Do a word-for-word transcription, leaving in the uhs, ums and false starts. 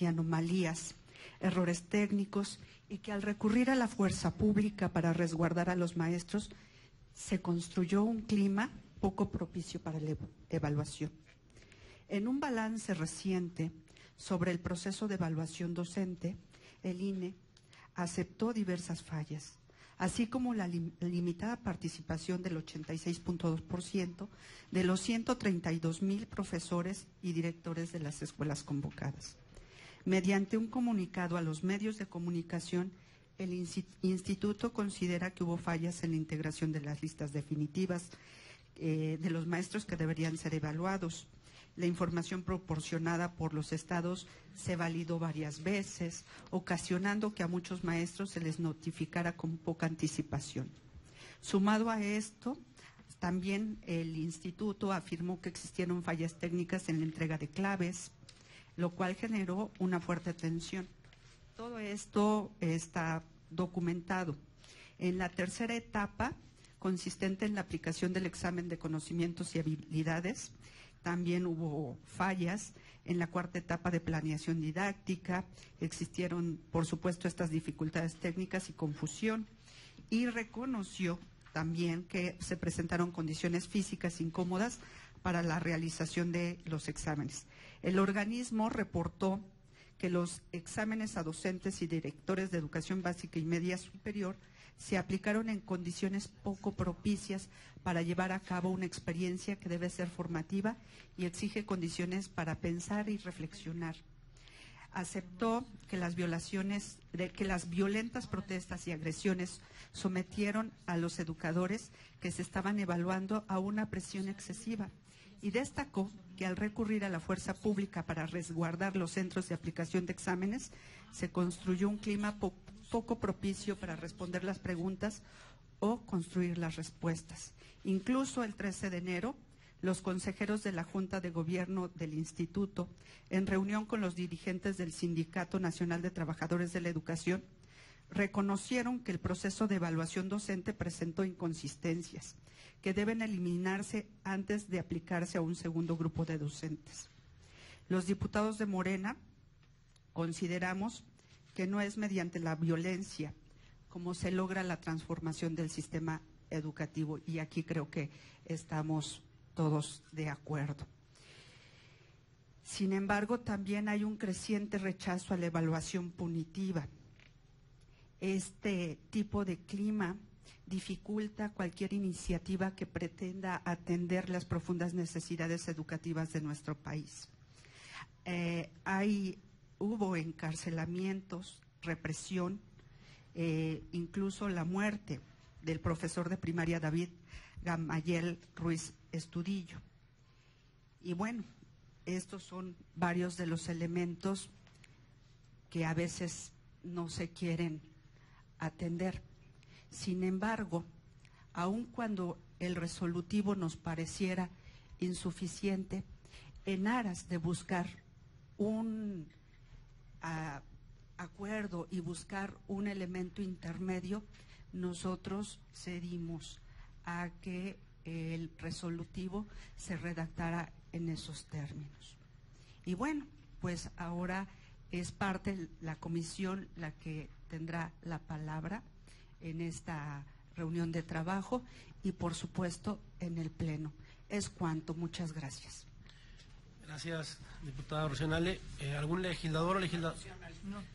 y anomalías, errores técnicos y que al recurrir a la fuerza pública para resguardar a los maestros, se construyó un clima poco propicio para la evaluación. En un balance reciente sobre el proceso de evaluación docente, el I N E aceptó diversas fallas, así como la lim- limitada participación del ochenta y seis punto dos por ciento de los ciento treinta y dos mil profesores y directores de las escuelas convocadas. Mediante un comunicado a los medios de comunicación, el instituto considera que hubo fallas en la integración de las listas definitivas eh, de los maestros que deberían ser evaluados. La información proporcionada por los estados se validó varias veces, ocasionando que a muchos maestros se les notificara con poca anticipación. Sumado a esto, también el instituto afirmó que existieron fallas técnicas en la entrega de claves, lo cual generó una fuerte tensión. Todo esto está documentado. En la tercera etapa, consistente en la aplicación del examen de conocimientos y habilidades, también hubo fallas. En la cuarta etapa de planeación didáctica existieron, por supuesto, estas dificultades técnicas y confusión. Y reconoció también que se presentaron condiciones físicas incómodas para la realización de los exámenes. El organismo reportó que los exámenes a docentes y directores de educación básica y media superior se aplicaron en condiciones poco propicias para llevar a cabo una experiencia que debe ser formativa y exige condiciones para pensar y reflexionar. Aceptó que las violaciones, que las violentas protestas y agresiones sometieron a los educadores que se estaban evaluando a una presión excesiva, y destacó que al recurrir a la fuerza pública para resguardar los centros de aplicación de exámenes, se construyó un clima po- poco propicio para responder las preguntas o construir las respuestas. Incluso el trece de enero, los consejeros de la Junta de Gobierno del Instituto, en reunión con los dirigentes del Sindicato Nacional de Trabajadores de la Educación, reconocieron que el proceso de evaluación docente presentó inconsistencias que deben eliminarse antes de aplicarse a un segundo grupo de docentes. Los diputados de Morena consideramos que no es mediante la violencia como se logra la transformación del sistema educativo, y aquí creo que estamos todos de acuerdo. Sin embargo, también hay un creciente rechazo a la evaluación punitiva. Este tipo de clima dificulta cualquier iniciativa que pretenda atender las profundas necesidades educativas de nuestro país. Eh, hay, hubo encarcelamientos, represión, eh, incluso la muerte del profesor de primaria David Gamayel Ruiz Estudillo. Y bueno, estos son varios de los elementos que a veces no se quieren atender. Sin embargo, aun cuando el resolutivo nos pareciera insuficiente, en aras de buscar un a, acuerdo y buscar un elemento intermedio, nosotros cedimos a que el resolutivo se redactara en esos términos. Y bueno, pues ahora es parte de la comisión la que tendrá la palabra en esta reunión de trabajo y, por supuesto, en el Pleno. Es cuanto. Muchas gracias. Gracias, diputada Rosenale. Eh, ¿Algún legislador o legisladora? No.